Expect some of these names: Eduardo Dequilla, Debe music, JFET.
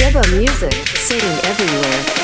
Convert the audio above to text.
Debe music, sitting everywhere.